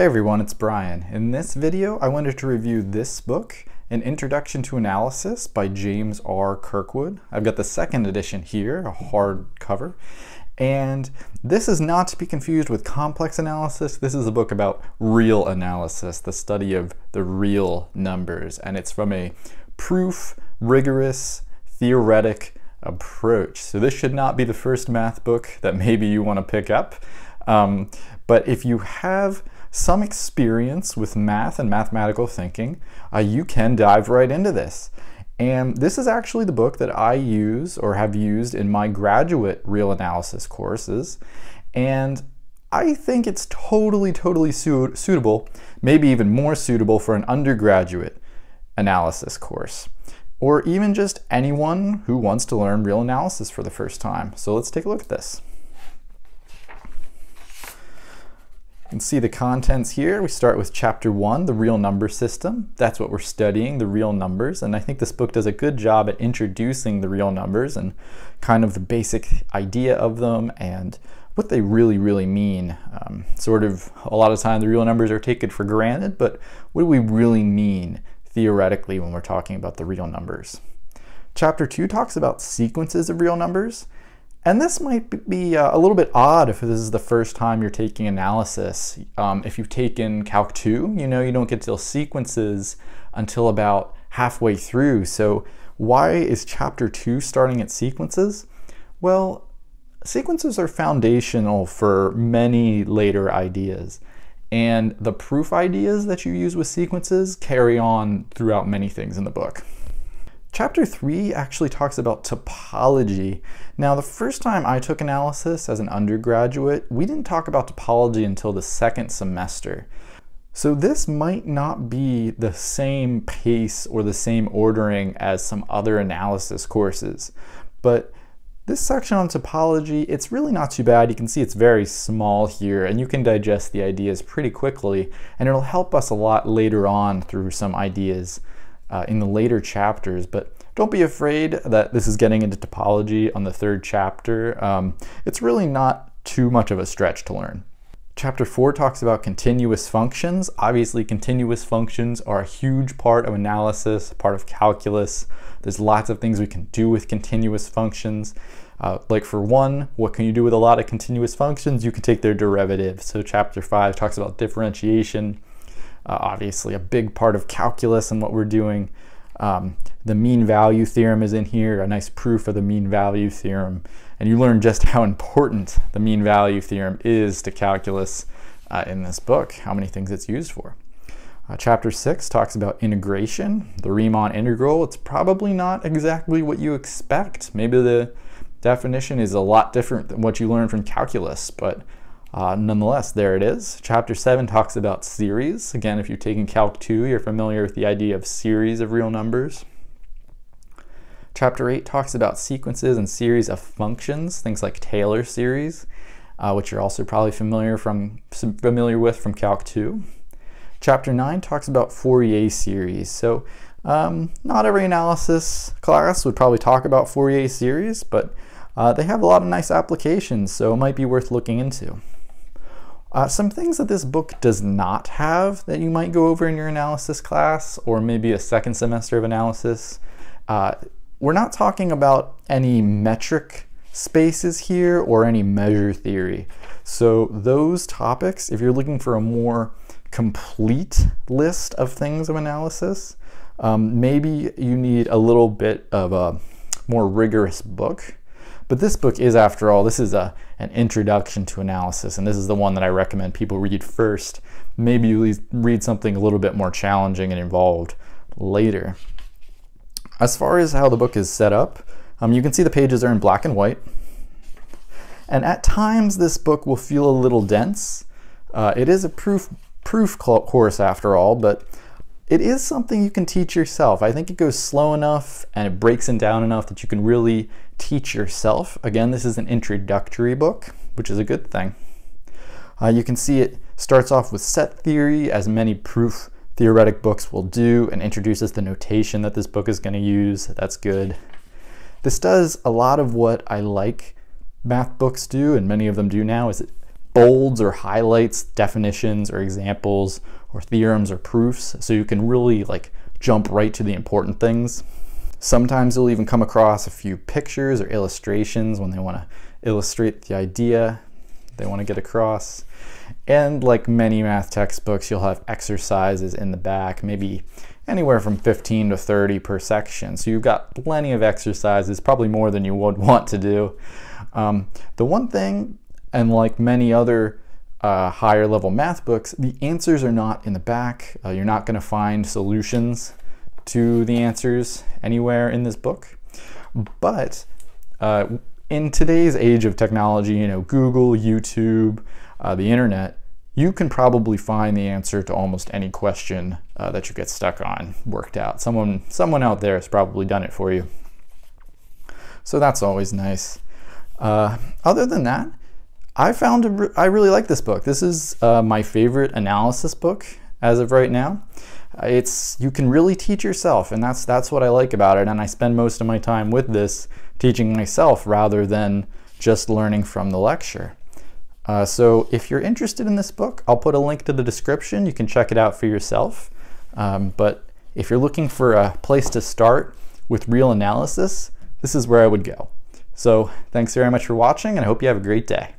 Hey everyone, it's Brian. In this video, I wanted to review this book, An Introduction to Analysis by James R. Kirkwood. I've got the second edition here, a hardcover. And this is not to be confused with complex analysis. This is a book about real analysis, the study of the real numbers. And it's from a proof, rigorous, theoretic approach. So this should not be the first math book that maybe you want to pick up. But if you have some experience with math and mathematical thinking, you can dive right into this. And this is actually the book that I use or have used in my graduate real analysis courses. And I think it's totally suitable, maybe even more suitable for an undergraduate analysis course, or even just anyone who wants to learn real analysis for the first time. So let's take a look at this. You can see the contents here. We start with chapter 1, the real number system. That's what we're studying, the real numbers. And I think this book does a good job at introducing the real numbers and kind of the basic idea of them and what they really mean. Sort of a lot of time the real numbers are taken for granted, but what do we really mean theoretically when we're talking about the real numbers? Chapter 2 talks about sequences of real numbers. And this might be a little bit odd if this is the first time you're taking analysis. If you've taken Calc 2, you know you don't get to sequences until about halfway through. So why is Chapter 2 starting at sequences? Well, sequences are foundational for many later ideas. And the proof ideas that you use with sequences carry on throughout many things in the book. Chapter 3 actually talks about topology. Now, the first time I took analysis as an undergraduate, we didn't talk about topology until the second semester. So this might not be the same pace or the same ordering as some other analysis courses, but this section on topology, it's really not too bad. You can see it's very small here, and you can digest the ideas pretty quickly, and it'll help us a lot later on through some ideas in the later chapters, but don't be afraid that this is getting into topology on the third chapter. It's really not too much of a stretch to learn. Chapter 4 talks about continuous functions. Obviously, continuous functions are a huge part of analysis, part of calculus. There's lots of things we can do with continuous functions. Like for one, what can you do with a lot of continuous functions? You can take their derivative. So chapter 5 talks about differentiation. Obviously a big part of calculus and what we're doing. The mean value theorem is in here, a nice proof of the mean value theorem. And you learn just how important the mean value theorem is to calculus in this book, how many things it's used for. Chapter 6 talks about integration, the Riemann integral. It's probably not exactly what you expect. Maybe the definition is a lot different than what you learn from calculus, but nonetheless, there it is. Chapter 7 talks about series. Again, if you're taking Calc 2, you're familiar with the idea of series of real numbers. Chapter 8 talks about sequences and series of functions, things like Taylor series, which you're also probably familiar with from Calc 2. Chapter 9 talks about Fourier series. So not every analysis class would probably talk about Fourier series, but they have a lot of nice applications, so it might be worth looking into. Some things that this book does not have that you might go over in your analysis class or maybe a second semester of analysis. We're not talking about any metric spaces here or any measure theory. So those topics, if you're looking for a more complete list of things of analysis, maybe you need a little bit of a more rigorous book. But this book is, after all, this is an introduction to analysis, and this is the one that I recommend people read first. Maybe you read something a little bit more challenging and involved later. As far as how the book is set up, you can see the pages are in black and white. And at times, this book will feel a little dense. It is a proof course, after all, but it is something you can teach yourself. I think it goes slow enough and it breaks it down enough that you can really teach yourself. Again, this is an introductory book, which is a good thing. You can see it starts off with set theory, as many proof theoretic books will do, and introduces the notation that this book is going to use. That's good. This does a lot of what I like math books do, and many of them do now, is it bolds or highlights definitions or examples or theorems or proofs, so you can really like jump right to the important things. Sometimes you'll even come across a few pictures or illustrations when they want to illustrate the idea they want to get across. And like many math textbooks, you'll have exercises in the back, maybe anywhere from 15 to 30 per section. So you've got plenty of exercises, probably more than you would want to do. The one thing, and like many other higher level math books, the answers are not in the back. You're not going to find solutions to the answers anywhere in this book. But in today's age of technology, you know, Google, YouTube, the internet, you can probably find the answer to almost any question that you get stuck on worked out. Someone out there has probably done it for you. So that's always nice. Other than that, I really like this book. This is my favorite analysis book as of right now. You can really teach yourself, and that's what I like about it, and I spend most of my time with this teaching myself rather than just learning from the lecture. So if you're interested in this book, I'll put a link to the description. You can check it out for yourself. But if you're looking for a place to start with real analysis, this is where I would go. So thanks very much for watching, and I hope you have a great day.